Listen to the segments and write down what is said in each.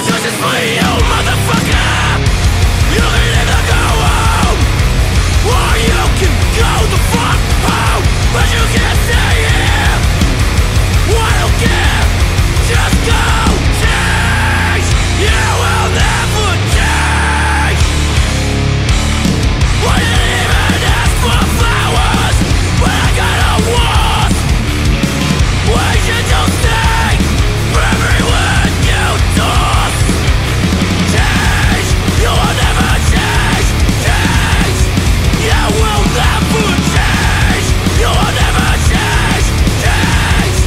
no justice for you, motherfucker. You can never go home, or you can go the fuck home, but you can't stay here. I don't care, just go change. You will never change. I didn't even ask for flowers, but I got a wasp. Why should you stay for everyone you toss? Change, you will never change. Change, you will never change. You will never change. Change,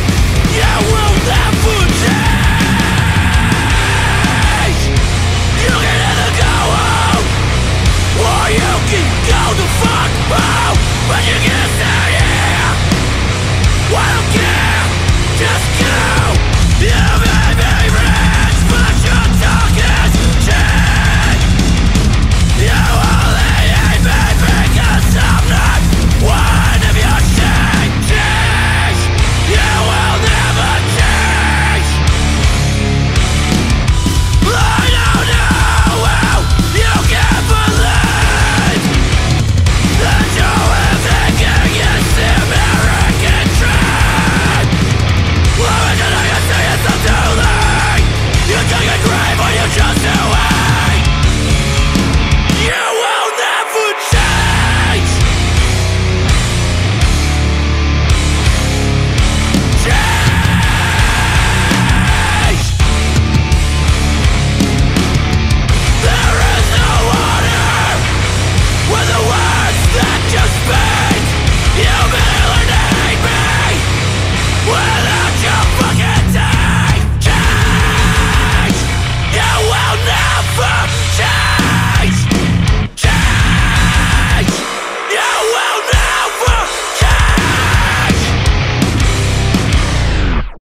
you will never change. You can either go home, or you can go the fuck home, but you can't stay here. I don't care, just go.